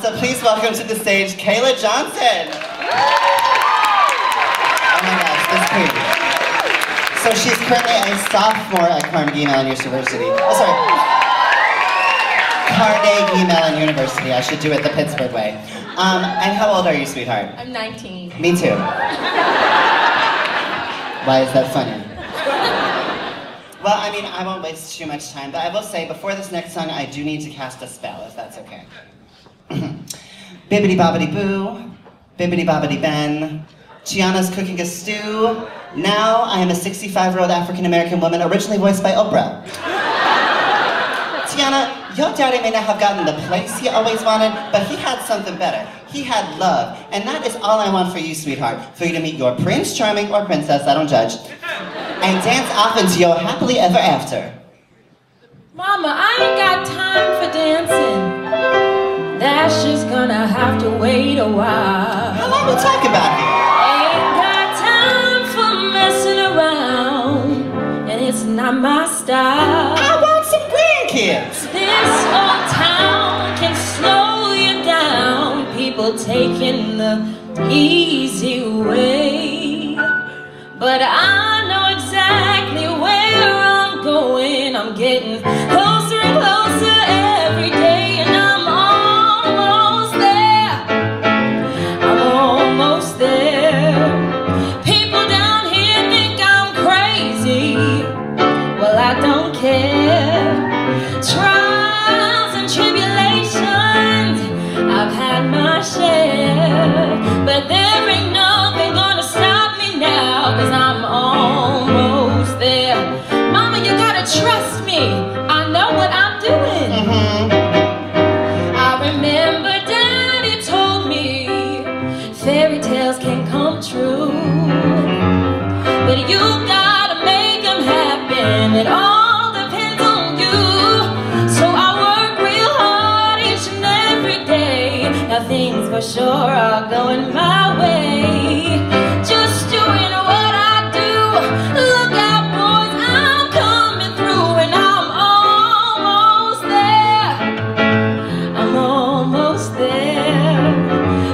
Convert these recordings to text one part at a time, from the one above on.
So please welcome to the stage, Khailah Johnson. Oh my gosh, this queen. So she's currently a sophomore at Carnegie Mellon University. Oh, sorry. Carnegie Mellon University. I should do it the Pittsburgh way. And how old are you, sweetheart? I'm 19. Me too. Why is that funny? Well, I mean, I won't waste too much time, but I will say, before this next song, I do need to cast a spell, if that's okay. Bibbidi-bobbidi-boo, Bibbidi-bobbidi-ben, Tiana's cooking a stew. Now I am a 65-year-old African-American woman originally voiced by Oprah. Tiana, your daddy may not have gotten the place he always wanted, but he had something better. He had love, and that is all I want for you, sweetheart, for you to meet your Prince Charming or Princess, I don't judge, and dance off into your happily ever after. Mama, I ain't got time for dancing. That's just gonna have to wait a while. How long we talking about here? Ain't got time for messing around, and it's not my style. I want some grandkids. This whole town can slow you down. People taking the easy way, but I know exactly where I'm going. I'm getting closer and closer every day. But there ain't nothing gonna stop me now, 'cause I'm almost there. Mama, you gotta trust me, I know what I'm doing. I remember Daddy told me fairy tales can come true, but you gotta make them happen. It all things for sure are going my way. Just doing what I do. Look out, boys, I'm coming through, and I'm almost there. I'm almost there.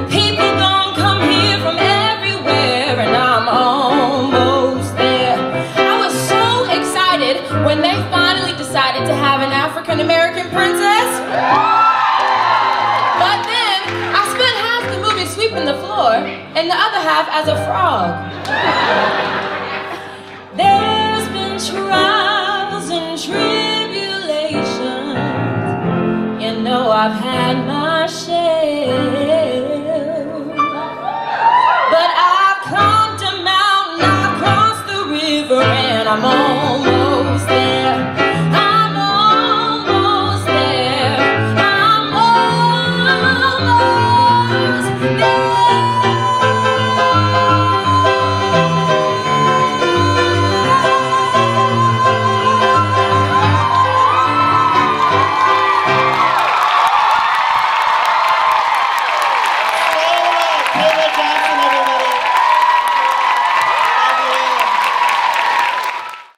People gonna come here from everywhere, and I'm almost there. I was so excited when they finally decided to have an African-American princess. The floor and the other half as a frog. There's been trials and tribulations, you know I've had my share, but I've climbed a mountain, I've crossed the river, and I'm almost